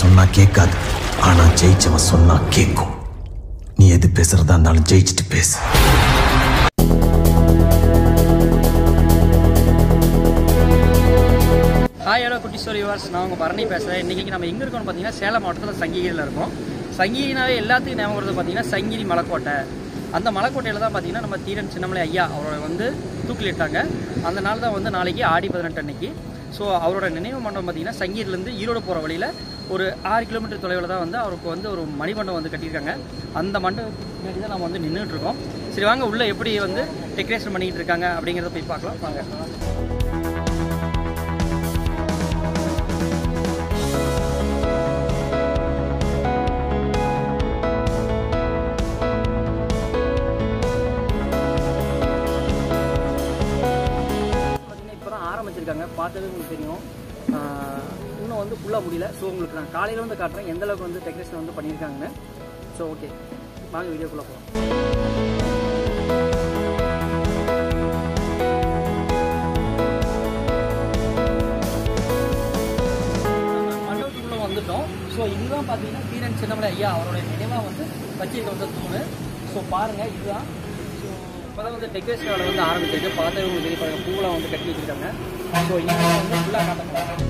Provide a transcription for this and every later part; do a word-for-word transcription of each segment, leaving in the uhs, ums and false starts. சொன்னா கேட்காது. ஆனா ஜெயிச்சவன் சொன்னா கேட்கும். நீ எது பேசுறதா இருந்தாலும் ஜெயிச்சிட்டு பேசு. Hi hello Kutti story viewers, நான் உங்கள் பரணி பேசுகிறேன். இன்றைக்கி நம்ம எங்கே இருக்கோம்னு பார்த்தீங்கன்னா சேலம் மாவட்டத்தில் சங்ககிரியில் இருக்கோம். சங்ககிரினாவே எல்லாத்துக்கும் ஞாபகம் வருது பார்த்தீங்கன்னா சங்ககிரி மலைக்கோட்டை. அந்த மலைக்கோட்டையில் தான் பார்த்தீங்கன்னா நம்ம தீரன் சின்னமலை ஐயா அவரோட வந்து தூக்கிலிட்டாங்க. அந்த நாள் தான் வந்து நாளைக்கு ஆடி பதினெட்டு அன்னைக்கு. ஸோ அவரோட நினைவு மண்டபம் பார்த்திங்கன்னா சங்ககிரிலேருந்து ஈரோடு போகிற வழியில் ஒரு ஆறு கிலோமீட்டர் தொலைவில் தான் வந்து அவருக்கு வந்து ஒரு மணிமண்டபம் வந்து கட்டியிருக்காங்க. அந்த மண்டபத்துக்கு தான் நம்ம வந்து நின்றுட்டுருக்கோம். சரி வாங்க உள்ளே எப்படி வந்து டெக்கரேஷன் பண்ணிக்கிட்டு இருக்காங்க அப்படிங்கிறத போய் பார்க்கலாம் வாங்க. பார்த்தது உங்களுக்கு தெரியும், இன்னும் வந்து ஃபுல்லாக முடியல. ஸோ உங்களுக்கு நான் காலையில் வந்து காட்டுறேன் எந்த அளவுக்கு வந்து டெக்கரேஷன் வந்து பண்ணியிருக்காங்கன்னு. ஸோ ஓகே வாங்க வீடியோக்குள்ளே போகலாம். மண்டபத்துக்குள்ளே வந்துட்டோம். ஸோ இதுதான் பார்த்தீங்கன்னா தீரன் சின்னமலை ஐயா அவருடைய நினைவாக வந்து வச்சுட்டு வந்து தூணு. ஸோ பாருங்கள் இதுதான். ஸோ இப்போ தான் வந்து டெக்கரேஷன் வேலை வந்து ஆரம்பிச்சிருக்கு. பார்த்தது உங்களுக்கு தெரிய பாருங்கள், பூவெலாம் வந்து கட்டி வச்சுருக்காங்க. ஸோ இன்னும் வந்து ஃபுல்லாக காட்டக்கூடாது.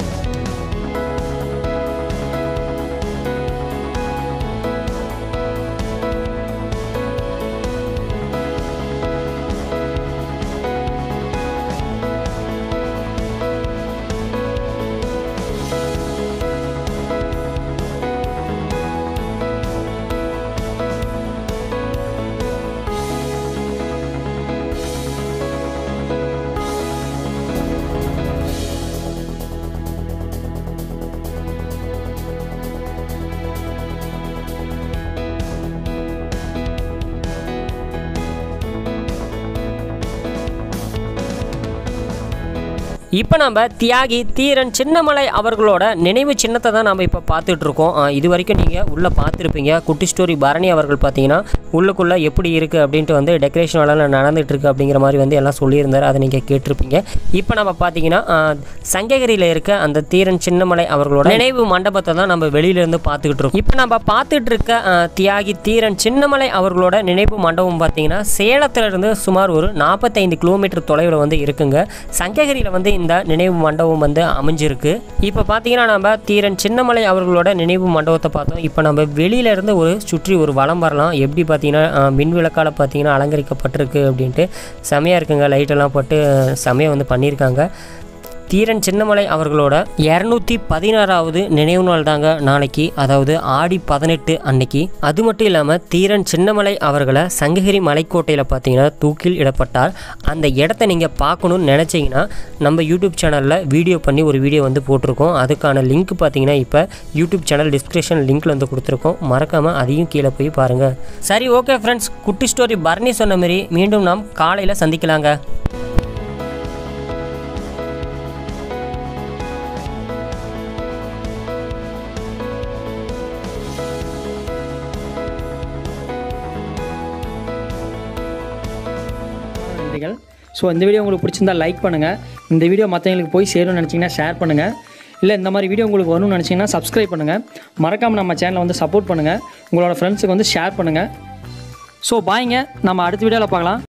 இப்போ நம்ம தியாகி தீரன் சின்னமலை அவர்களோட நினைவு சின்னத்தை தான் நம்ம இப்போ பார்த்துட்ருக்கோம். இது வரைக்கும் நீங்கள் உள்ளே பார்த்துருப்பீங்க. குட்டி ஸ்டோரி பரணி அவர்கள் பார்த்தீங்கன்னா உள்ளுக்குள்ளே எப்படி இருக்குது அப்படின்ட்டு வந்து டெக்கரேஷன் வேலை நடந்துகிட்ருக்கு அப்படிங்கிற மாதிரி வந்து எல்லாம் சொல்லியிருந்தார். அதை நீங்கள் கேட்டிருப்பீங்க. இப்போ நம்ம பார்த்தீங்கன்னா சங்ககிரியில் இருக்க அந்த தீரன் சின்னமலை அவர்களோட நினைவு மண்டபத்தை தான் நம்ம வெளியிலேருந்து பார்த்துக்கிட்டு இருக்கோம். இப்போ நம்ம பார்த்துட்ருக்க தியாகி தீரன் சின்னமலை அவர்களோட நினைவு மண்டபம் பார்த்தீங்கன்னா சேலத்திலிருந்து சுமார் ஒரு நாற்பத்தைந்து கிலோமீட்டர் தொலைவில் வந்து இருக்குங்க. சங்ககிரியில் வந்து இந்த நினைவு மண்டபம் வந்து அமைஞ்சிருக்கு. இப்போ பார்த்தீங்கன்னா நம்ம தீரன் சின்னமலை அவர்களோட நினைவு மண்டபத்தை பார்த்தோம். இப்போ நம்ம வெளியிலேருந்து ஒரு சுற்றி ஒரு வலம் வரலாம். எப்படி பார்த்தீங்கன்னா மின்விளக்கால் பார்த்தீங்கன்னா அலங்கரிக்கப்பட்டிருக்கு அப்படின்ட்டு செமையாக இருக்குங்க. லைட்டெல்லாம் போட்டு செமையாக வந்து பண்ணியிருக்காங்க. தீரன் சின்னமலை அவர்களோட இரநூத்தி பதினாறாவது நினைவு நாள் தாங்க நாளைக்கு, அதாவது ஆடி பதினெட்டு அன்னைக்கு. அது மட்டும் இல்லாமல் தீரன் சின்னமலை அவர்களை சங்ககிரி மலைக்கோட்டையில் பார்த்தீங்கன்னா தூக்கில் இடப்பட்டார். அந்த இடத்த நீங்கள் பார்க்கணுன்னு நினச்சிங்கன்னா நம்ம யூடியூப் சேனலில் வீடியோ பண்ணி ஒரு வீடியோ வந்து போட்டிருக்கோம். அதுக்கான லிங்க் பார்த்தீங்கன்னா இப்போ யூடியூப் சேனல் டிஸ்கிரிப்ஷன் லிங்க்கில் வந்து கொடுத்துருக்கோம். மறக்காமல் அதையும் கீழே போய் பாருங்கள். சரி okay friends, Kutti story Bharani சொன்ன மாதிரி மீண்டும் நாம் காலையில் சந்திக்கலாங்க. ஸோ இந்த வீடியோ உங்களுக்கு பிடிச்சிருந்தா லைக் பண்ணுங்கள். இந்த வீடியோ மற்றவங்களுக்கு போய் சேரணும்னு நினச்சிங்கன்னா ஷேர் பண்ணுங்கள். இல்லை இந்த மாதிரி வீடியோ உங்களுக்கு வரணும்னு நினச்சிங்கன்னா சப்ஸ்கிரைப் பண்ணுங்கள். மறக்காமல் நம்ம சேனலை வந்து சப்போர்ட் பண்ணுங்கள். உங்களோட ஃப்ரெண்ட்ஸுக்கு வந்து ஷேர் பண்ணுங்கள். ஸோ பாய்ங்க, நம்ம அடுத்த வீடியோவில் பார்க்கலாம்.